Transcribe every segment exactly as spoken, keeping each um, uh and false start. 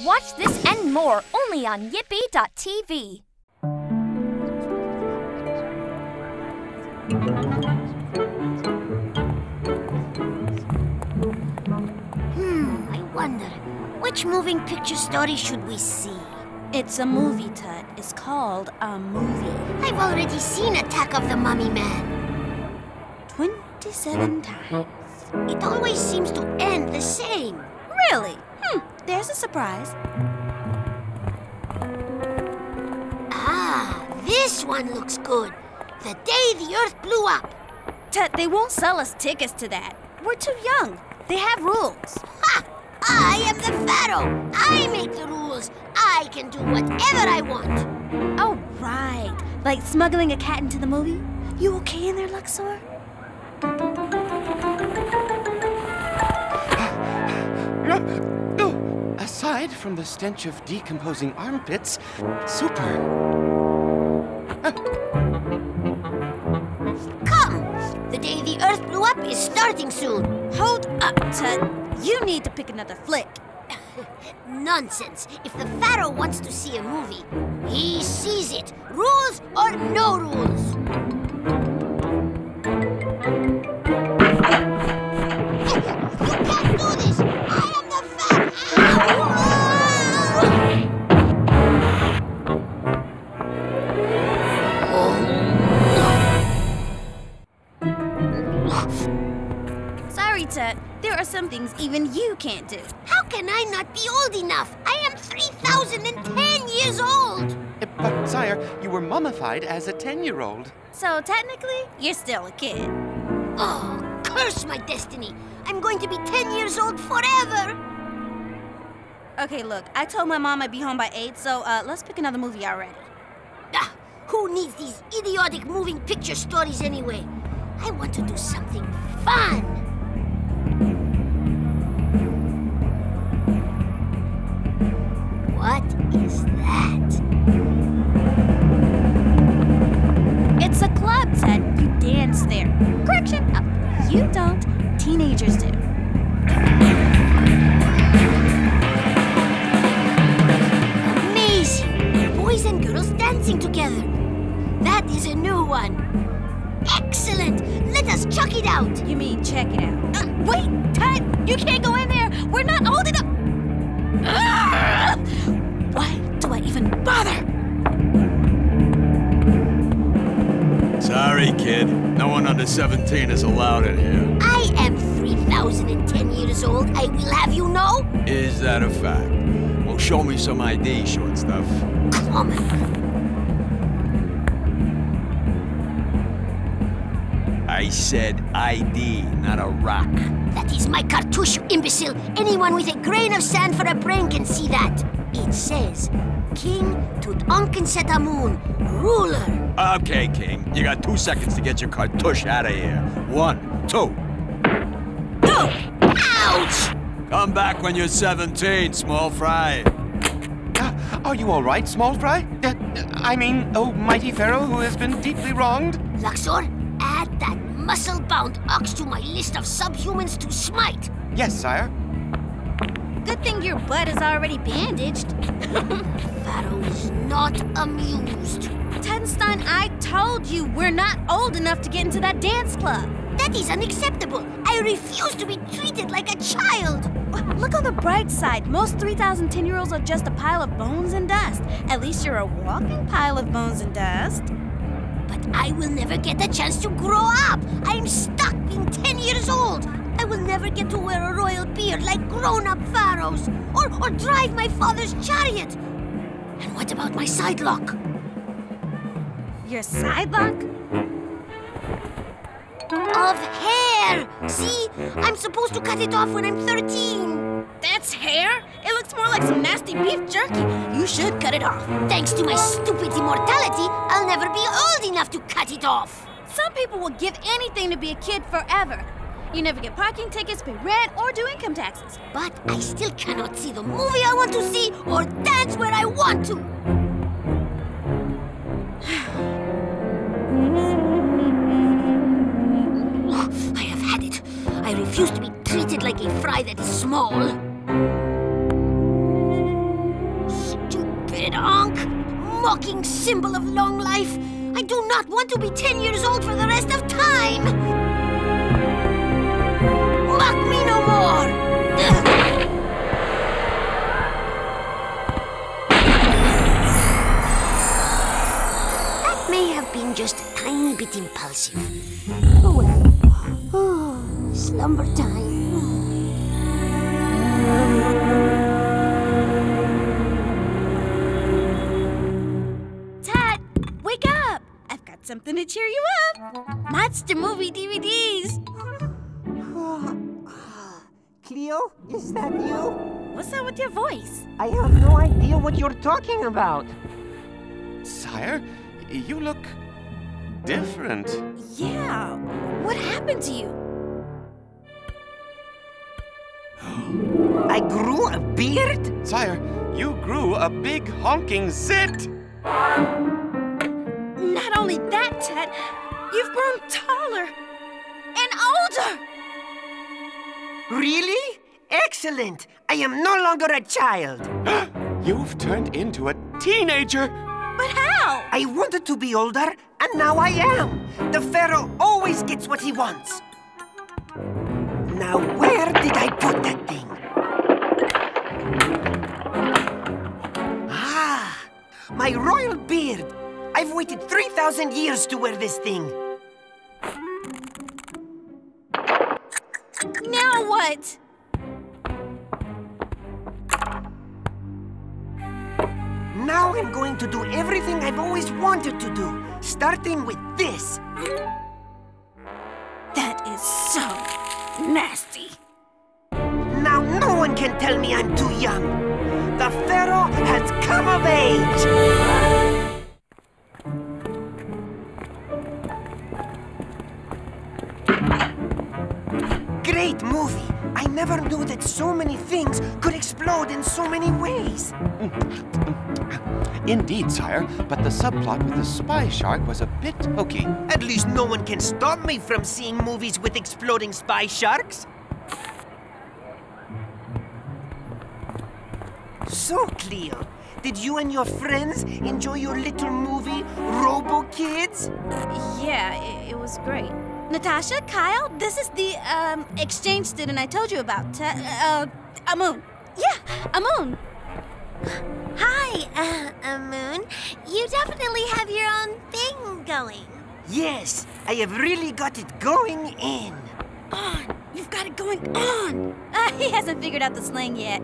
Watch this and more only on Yippee dot T V. Hmm, I wonder, which moving picture story should we see? It's a movie, Tut. It's called A Movie. I've already seen Attack of the Mummy Man. twenty-seven times. It always seems to end the same. Really? Hmm, there's a surprise. Ah, this one looks good. The Day the Earth Blew Up. Tut, they won't sell us tickets to that. We're too young. They have rules. Ha! I am the Pharaoh. I make the rules. I can do whatever I want. Oh, right. Like smuggling a cat into the movie? You okay in there, Luxor? Aside from the stench of decomposing armpits, super. The Day the Earth Blew Up is starting soon. Hold up, Tut. You need to pick another flick. Nonsense. If the Pharaoh wants to see a movie, he sees it. Rules or no rules. You can't do this. I am the Pharaoh. Oh. Sorry, Tut. There are some things even you can't do. How can I not be old enough? I am three thousand ten years old! But, sire, you were mummified as a ten-year-old. So, technically, you're still a kid. Oh, curse my destiny! I'm going to be ten years old forever! Okay, look, I told my mom I'd be home by eight, so uh, let's pick another movie already. Ah, who needs these idiotic moving picture stories anyway? I want to do something fun! What is that? It's a club, Ted. You dance there. Correction! Oh, you don't. Teenagers do. Amazing! Boys and girls dancing together. That is a new one. Excellent! Let us check it out! You mean check it out? Uh, wait, Tut! You can't go in there! We're not old enough! Ah! Why do I even bother? Sorry, kid. No one under seventeen is allowed in here. I am three thousand ten years old, I will have you know! Is that a fact? Well, show me some I D, short stuff. Come on! I said I D, not a rock. That is my cartouche, you imbecile. Anyone with a grain of sand for a brain can see that. It says, King Tutankhsetamun, ruler. Okay, King. You got two seconds to get your cartouche out of here. One, two. Two! Ouch! Come back when you're seventeen, small fry. Uh, are you all right, small fry? Uh, I mean, oh, mighty Pharaoh who has been deeply wronged? Luxor? Add that muscle-bound ox to my list of subhumans to smite. Yes, sire. Good thing your butt is already bandaged. Pharaoh is not amused. Tutenstein, I told you we're not old enough to get into that dance club. That is unacceptable. I refuse to be treated like a child. Look on the bright side. Most three thousand ten-year-olds are just a pile of bones and dust. At least you're a walking pile of bones and dust. But I will never get a chance to grow up. I'm stuck being ten years old. I will never get to wear a royal beard like grown-up pharaohs or, or drive my father's chariot. And what about my sidelock? Your sidelock? Of hair! See? I'm supposed to cut it off when I'm thirteen. That's hair? It looks more like some nasty beef jerky. You should cut it off. Thanks to my stupid immortality, I'll never be old enough to cut it off. Some people will give anything to be a kid forever. You never get parking tickets, pay rent, or do income taxes. But I still cannot see the movie I want to see or dance where I want to. I have had it. I refuse to be treated like a fry that is small. mocking symbol of long life. I do not want to be ten years old for the rest of time. Mock me no more. That may have been just a tiny bit impulsive. Oh well. Oh, slumber time. Dad, wake up! I've got something to cheer you up. Monster movie D V Ds. Cleo, is that you? What's up with your voice? I have no idea what you're talking about. Sire, you look different. Yeah, what happened to you? I grew a beard? Sire, you grew a big honking zit! Not only that, Ted, you've grown taller and older! Really? Excellent! I am no longer a child! You've turned into a teenager! But how? I wanted to be older, and now I am! The Pharaoh always gets what he wants! Now, where did I put that thing? Ah, my royal beard. I've waited three thousand years to wear this thing. Now what? Now I'm going to do everything I've always wanted to do, starting with this. That is so... nasty. Now no one can tell me I'm too young. The Pharaoh has come of age. Great movie. I never knew that so many things could explode in so many ways. Indeed, sire, but the subplot with the spy shark was a bit hokey. At least no one can stop me from seeing movies with exploding spy sharks. So, Cleo, did you and your friends enjoy your little movie, Robo Kids? Yeah, it, it was great. Natasha, Kyle, this is the um, exchange student I told you about. Uh, uh, Amun. Yeah, Amun. Hi, uh, Amun. You definitely have your own thing going. Yes, I have really got it going in. On. You've got it going on. Uh, he hasn't figured out the slang yet.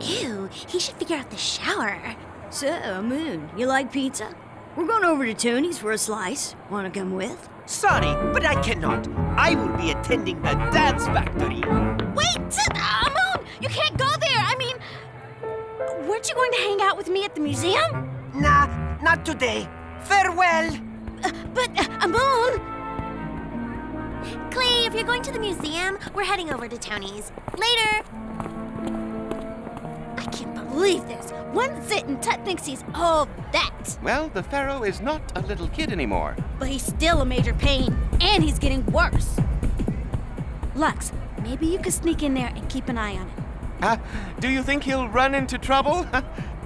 Ew, he should figure out the shower. So, Amun, you like pizza? We're going over to Tony's for a slice. Want to come with? Sorry, but I cannot. I will be attending the dance factory. Wait, Amun! You can't go there! I mean... weren't you going to hang out with me at the museum? Nah, not today. Farewell! Uh, but, uh, Amun! Clay, if you're going to the museum, we're heading over to Tony's. Later! I can't believe this. One zit and Tut thinks he's all that. Well, the Pharaoh is not a little kid anymore. But he's still a major pain, and he's getting worse. Lux, maybe you could sneak in there and keep an eye on him. Uh, do you think he'll run into trouble?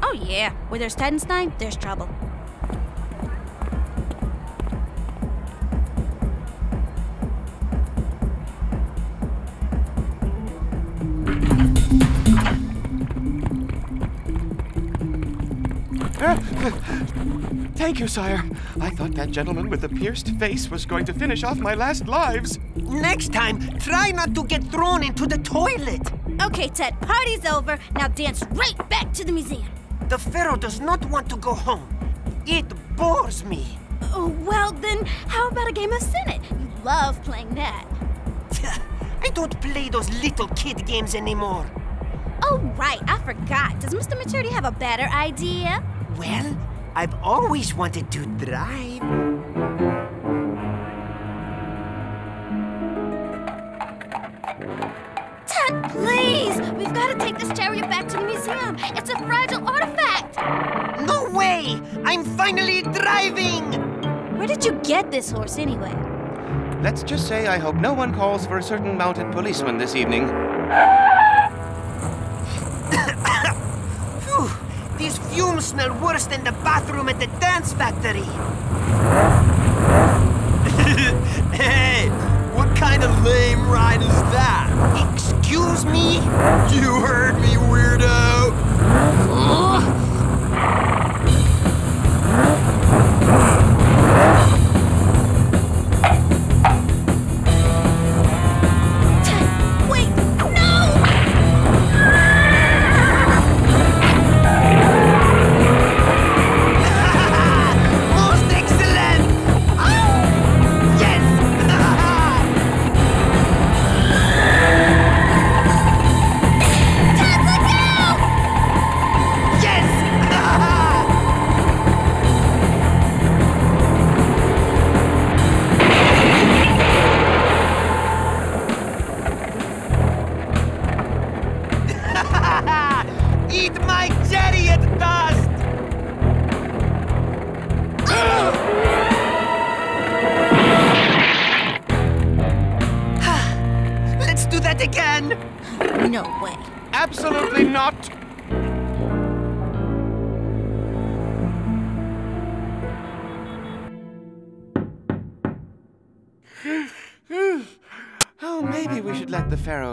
Oh yeah, where there's Tutenstein, there's trouble. Thank you, sire. I thought that gentleman with the pierced face was going to finish off my last lives. Next time, try not to get thrown into the toilet. Okay, Ted, party's over. Now dance right back to the museum. The Pharaoh does not want to go home. It bores me. Oh, well then, how about a game of Senet? You love playing that. I don't play those little kid games anymore. Oh, right, I forgot. Does Mister Maturity have a better idea? Well, I've always wanted to drive. Ted, please! We've got to take this chariot back to the museum. It's a fragile artifact. No way! I'm finally driving! Where did you get this horse anyway? Let's just say I hope no one calls for a certain mounted policeman this evening. These fumes smell worse than the bathroom at the dance factory. Hey, what kind of lame ride is that? Excuse me? You heard me, weirdo. Ugh.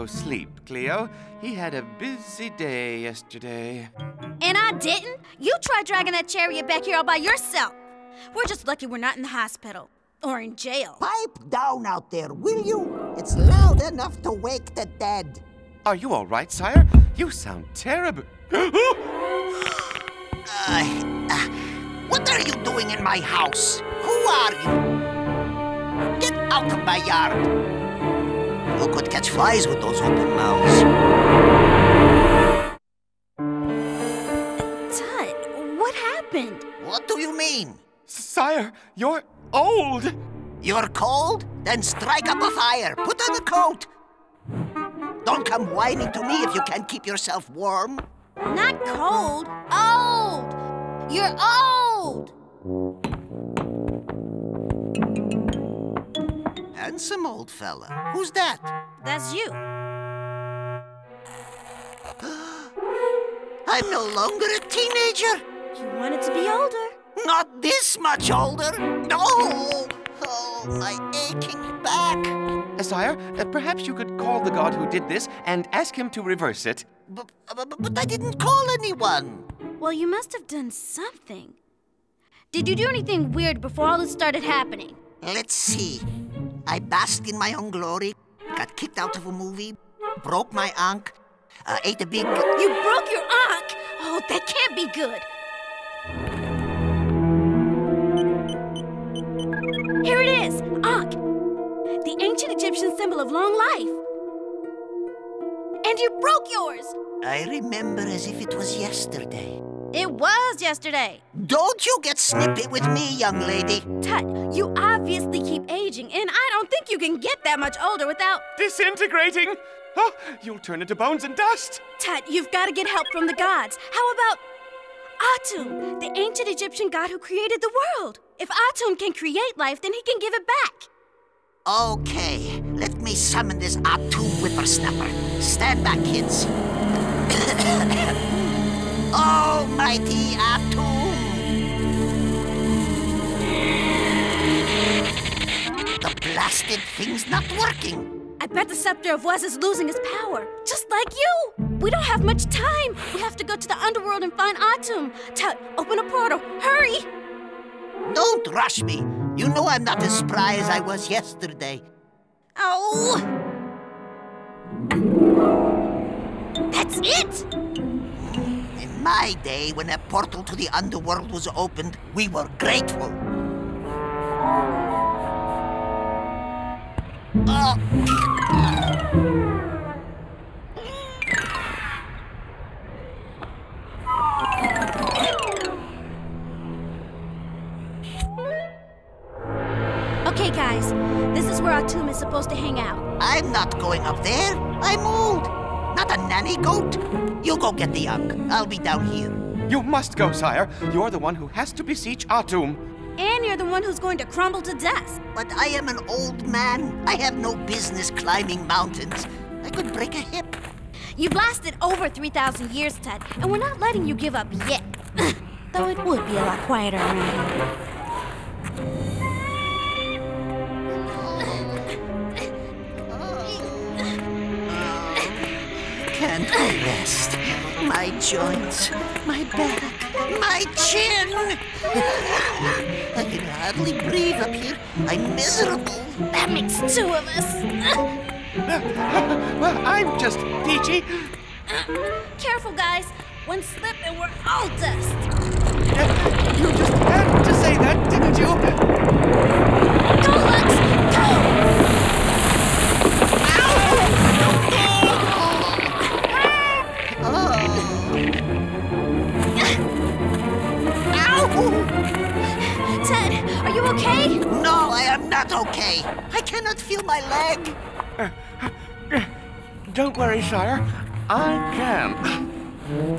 Sleep, Cleo. He had a busy day yesterday. And I didn't? You tried dragging that chariot back here all by yourself. We're just lucky we're not in the hospital or in jail. Pipe down out there, will you? It's loud enough to wake the dead. Are you all right, sire? You sound terrible. uh, uh, what are you doing in my house? Who are you? Get out of my yard. You could catch flies with those open mouths. Tut, what happened? What do you mean? Sire, you're old. You're cold? Then strike up a fire. Put on a coat. Don't come whining to me if you can't keep yourself warm. Not cold. Old. You're old. Handsome old fella. Who's that? That's you. I'm no longer a teenager. You wanted to be older. Not this much older. No. Oh, my aching back. Sire, uh, perhaps you could call the god who did this and ask him to reverse it. But, but, but I didn't call anyone. Well, you must have done something. Did you do anything weird before all this started happening? Let's see. I basked in my own glory, got kicked out of a movie, broke my Ankh, uh, ate a big... You broke your Ankh? Oh, that can't be good. Here it is, Ankh, the ancient Egyptian symbol of long life. And you broke yours. I remember as if it was yesterday. It was yesterday. Don't you get snippy with me, young lady. Tut, you obviously keep aging, and I don't think you can get that much older without... disintegrating? Oh, you'll turn into bones and dust. Tut, you've got to get help from the gods. How about Atum, the ancient Egyptian god who created the world? If Atum can create life, then he can give it back. Okay, let me summon this Atum whippersnapper. Stand back, kids. Oh, mighty Atum! The blasted thing's not working. I bet the scepter of Was is losing its power, just like you. We don't have much time. We have to go to the underworld and find Atum. Tut, open a portal. Hurry! Don't rush me. You know I'm not as spry as I was yesterday. Oh! That's it! My day, when a portal to the underworld was opened, we were grateful. Oh. Okay, guys, this is where Atum is supposed to hang out. I'm not going up there. I'm old. Not a nanny goat. You go get the Ankh. I'll be down here. You must go, sire. You're the one who has to beseech Atum. And you're the one who's going to crumble to dust. But I am an old man. I have no business climbing mountains. I could break a hip. You've lasted over three thousand years, Tut, and we're not letting you give up yet. Though it would be a lot quieter around here. Can't I rest? My joints, my back, my chin! I can hardly breathe up here. I'm miserable. That makes two of us. Well, I'm just peachy. Uh, careful, guys. One slip and we're all dust. You just had to say that, didn't you? Go, Lux! Go! Ow! Ted, are you okay? No, I am not okay. I cannot feel my leg. Uh, uh, don't worry, Sire. I can. Oh!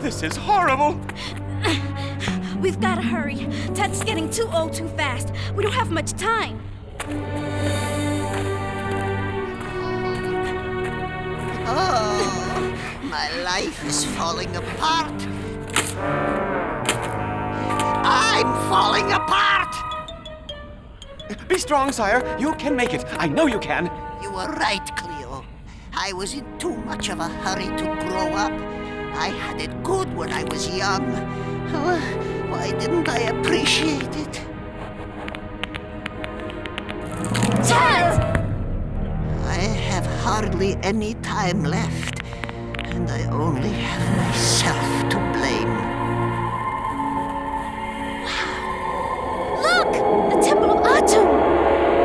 This is horrible. We've got to hurry. Tut's getting too old too fast. We don't have much time. Oh, my life is falling apart. I'm falling apart! Be strong, Sire. You can make it. I know you can. You were right, Cleo. I was in too much of a hurry to grow up. I had it good when I was young. Oh, why didn't I appreciate it? Tut! I have hardly any time left, and I only have myself to blame. Wow! Look! The Temple of Atum!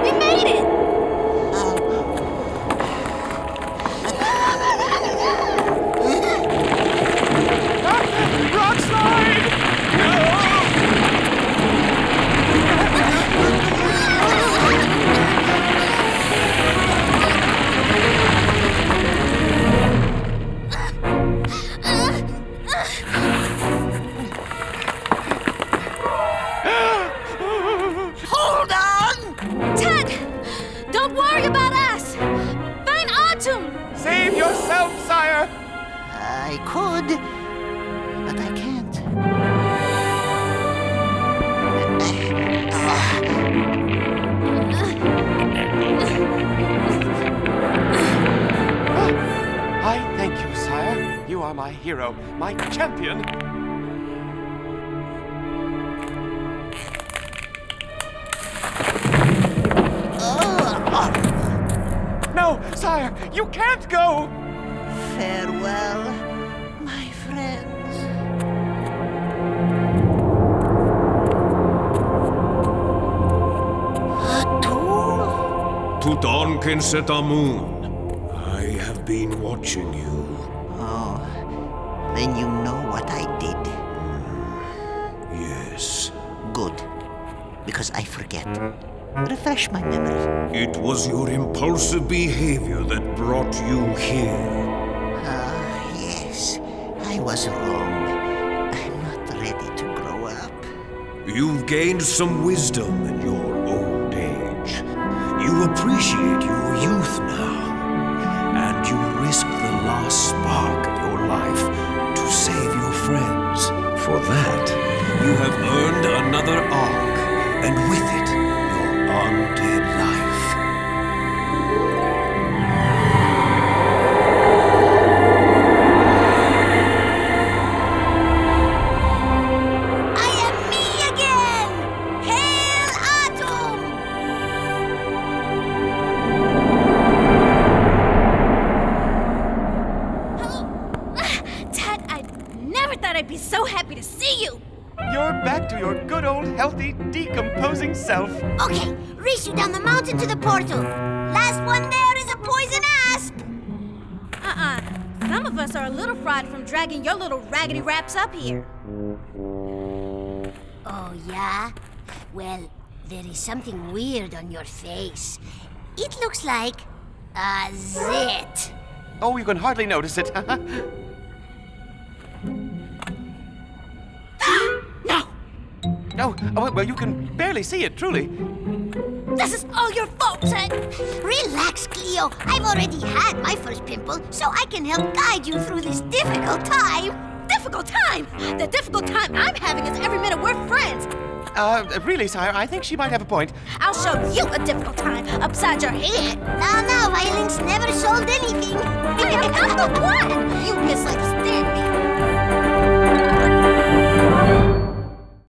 We made it! Oh. Rock slide! I could, but I can't. I thank you, Sire. You are my hero, my champion. No, Sire, you can't go. Farewell. Tutankhsetamun, I have been watching you. Oh, then you know what I did. Mm. Yes. Good, because I forget. Refresh my memory. It was your impulsive behavior that brought you here. Ah, yes. I was wrong. I'm not ready to grow up. You've gained some wisdom in your You appreciate your youth now, and you risk the last spark of your life to save your friends. For that, you have earned another Ankh, and with it, your undead life. Self. Okay, race you down the mountain to the portal. Last one there is a poison asp. Uh-uh. Some of us are a little fried from dragging your little raggedy wraps up here. Oh, yeah? Well, there is something weird on your face. It looks like a zit. Oh, you can hardly notice it. No, oh, well, you can barely see it, truly. This is all your fault, Ted. Relax, Cleo. I've already had my first pimple, so I can help guide you through this difficult time. Difficult time? The difficult time I'm having is every minute we're friends. Uh, really, sire, I think she might have a point. I'll show you a difficult time upside your head. No, no, violence never sold anything. I am number one. You miss like